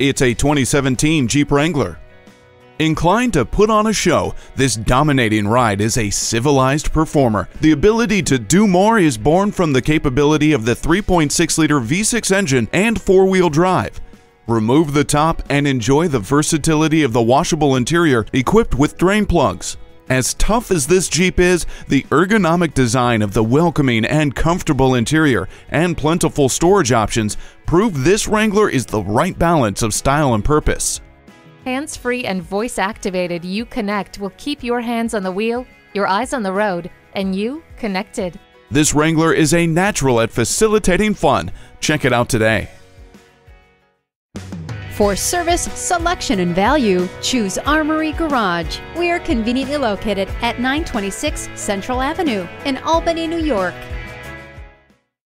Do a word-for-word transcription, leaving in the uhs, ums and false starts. It's a twenty seventeen Jeep Wrangler. Inclined to put on a show, this dominating ride is a civilized performer. The ability to do more is born from the capability of the three point six liter V six engine and four-wheel drive. Remove the top and enjoy the versatility of the washable interior equipped with drain plugs. As tough as this Jeep is, the ergonomic design of the welcoming and comfortable interior and plentiful storage options prove this Wrangler is the right balance of style and purpose. Hands-free and voice-activated Uconnect will keep your hands on the wheel, your eyes on the road, and you connected. This Wrangler is a natural at facilitating fun. Check it out today. For service, selection, and value, choose Armory Garage. We are conveniently located at nine twenty-six Central Avenue in Albany, New York.